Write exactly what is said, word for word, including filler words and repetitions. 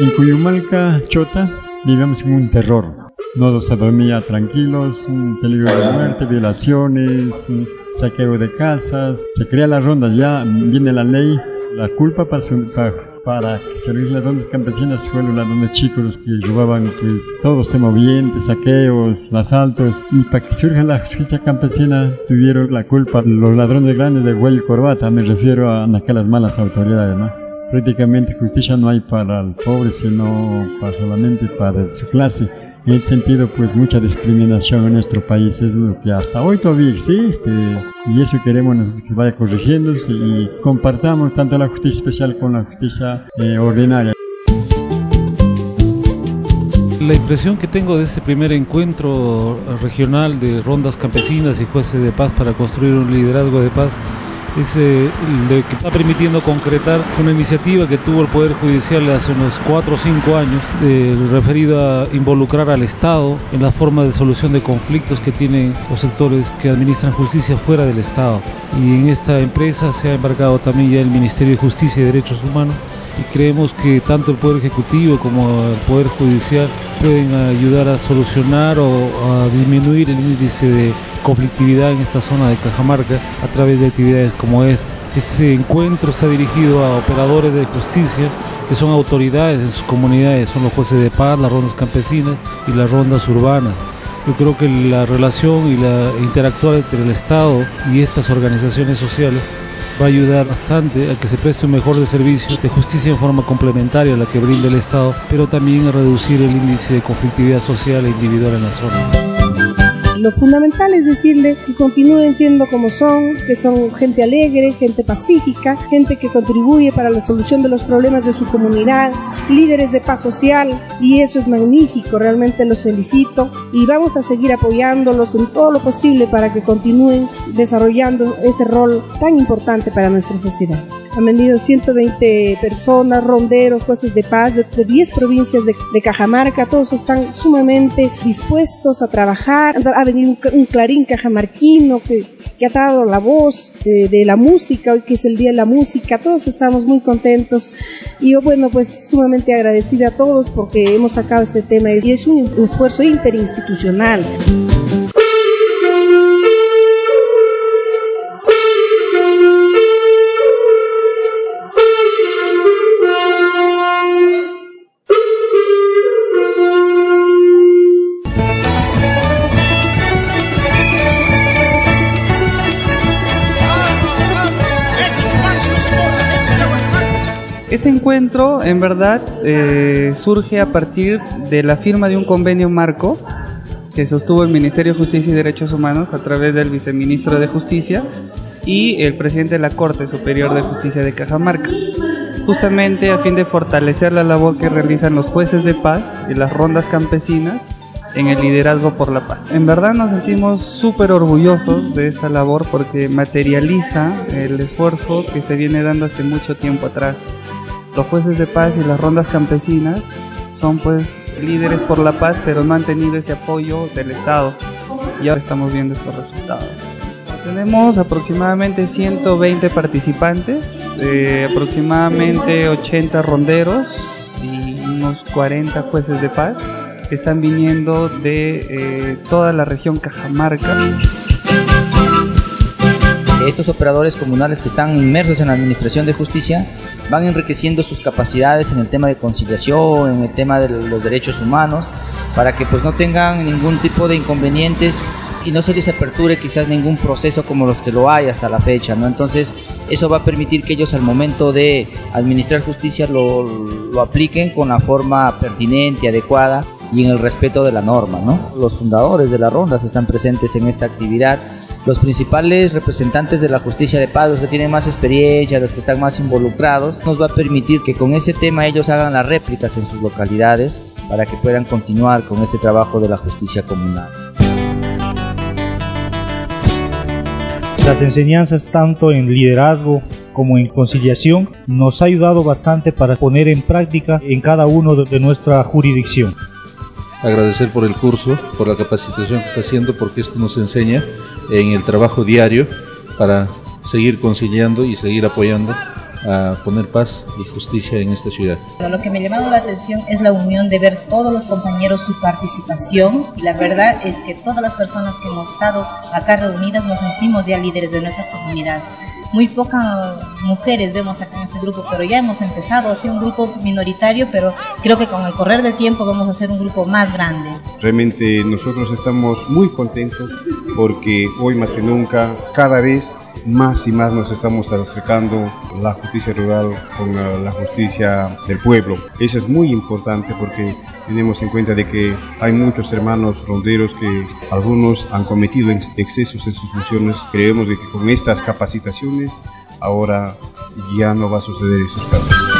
En Cuyumalca, Chota, vivíamos en un terror. No nos dormía tranquilos, un peligro de muerte, violaciones, saqueo de casas. Se crea la ronda, ya viene la ley, la culpa para su trabajo. Para servir las rondas campesinas, fueron las rondas chicos los que robaban, pues, todos semovientes, saqueos, asaltos, y para que surja la ficha campesina tuvieron la culpa los ladrones grandes de huello y corbata, me refiero a aquellas malas autoridades, ¿no? Prácticamente justicia no hay para el pobre, sino para solamente para su clase. En ese sentido, pues, mucha discriminación en nuestro país es lo que hasta hoy todavía existe, y eso queremos nosotros que vaya corrigiéndose y compartamos tanto la justicia especial como la justicia eh, ordinaria. La impresión que tengo de este primer encuentro regional de rondas campesinas y jueces de paz para construir un liderazgo de paz es eh, de que está permitiendo concretar una iniciativa que tuvo el Poder Judicial hace unos cuatro o cinco años, eh, referida a involucrar al Estado en la forma de solución de conflictos que tienen los sectores que administran justicia fuera del Estado. Y en esta empresa se ha embarcado también ya el Ministerio de Justicia y Derechos Humanos, y creemos que tanto el Poder Ejecutivo como el Poder Judicial pueden ayudar a solucionar o a disminuir el índice de conflictividad en esta zona de Cajamarca a través de actividades como esta. Este encuentro está dirigido a operadores de justicia que son autoridades en sus comunidades, son los jueces de paz, las rondas campesinas y las rondas urbanas. Yo creo que la relación y la interactuar entre el Estado y estas organizaciones sociales va a ayudar bastante a que se preste un mejor de servicio de justicia en forma complementaria a la que brinda el Estado, pero también a reducir el índice de conflictividad social e individual en la zona. Lo fundamental es decirle que continúen siendo como son, que son gente alegre, gente pacífica, gente que contribuye para la solución de los problemas de su comunidad, líderes de paz social, y eso es magnífico, realmente los felicito y vamos a seguir apoyándolos en todo lo posible para que continúen desarrollando ese rol tan importante para nuestra sociedad. Han venido ciento veinte personas, ronderos, jueces de paz de diez provincias de, de Cajamarca, todos están sumamente dispuestos a trabajar. Ha venido un, un clarín cajamarquino que, que ha dado la voz de, de la música, hoy que es el Día de la Música, todos estamos muy contentos y yo, bueno, pues sumamente agradecida a todos porque hemos sacado este tema y es un, un esfuerzo interinstitucional. Este encuentro, en verdad, eh, surge a partir de la firma de un convenio marco que sostuvo el Ministerio de Justicia y Derechos Humanos a través del Viceministro de Justicia y el Presidente de la Corte Superior de Justicia de Cajamarca, justamente a fin de fortalecer la labor que realizan los jueces de paz y las rondas campesinas en el liderazgo por la paz. En verdad nos sentimos súper orgullosos de esta labor porque materializa el esfuerzo que se viene dando hace mucho tiempo atrás. Los jueces de paz y las rondas campesinas son, pues, líderes por la paz, pero no han tenido ese apoyo del Estado y ahora estamos viendo estos resultados. Tenemos aproximadamente ciento veinte participantes, eh, aproximadamente ochenta ronderos y unos cuarenta jueces de paz que están viniendo de eh, toda la región Cajamarca. Estos operadores comunales que están inmersos en la administración de justicia van enriqueciendo sus capacidades en el tema de conciliación, en el tema de los derechos humanos, para que, pues, no tengan ningún tipo de inconvenientes y no se les aperture quizás ningún proceso como los que lo hay hasta la fecha, ¿no? Entonces eso va a permitir que ellos al momento de administrar justicia lo, lo apliquen con la forma pertinente, adecuada y en el respeto de la norma, ¿no? Los fundadores de las rondas están presentes en esta actividad. Los principales representantes de la justicia de paz, los que tienen más experiencia, los que están más involucrados, nos va a permitir que con ese tema ellos hagan las réplicas en sus localidades para que puedan continuar con este trabajo de la justicia comunal. Las enseñanzas tanto en liderazgo como en conciliación nos ha ayudado bastante para poner en práctica en cada uno de nuestra jurisdicción. Agradecer por el curso, por la capacitación que está haciendo, porque esto nos enseña en el trabajo diario para seguir conciliando y seguir apoyando a poner paz y justicia en esta ciudad. Bueno, lo que me ha llamado la atención es la unión de ver todos los compañeros su participación. Y la verdad es que todas las personas que hemos estado acá reunidas nos sentimos ya líderes de nuestras comunidades. Muy pocas mujeres vemos acá en este grupo, pero ya hemos empezado así un grupo minoritario, pero creo que con el correr del tiempo vamos a hacer un grupo más grande. Realmente nosotros estamos muy contentos porque hoy más que nunca, cada vez más y más nos estamos acercando la justicia rural con la justicia del pueblo. Eso es muy importante porque tenemos en cuenta de que hay muchos hermanos ronderos que algunos han cometido excesos en sus funciones. Creemos de que con estas capacitaciones ahora ya no va a suceder esos casos.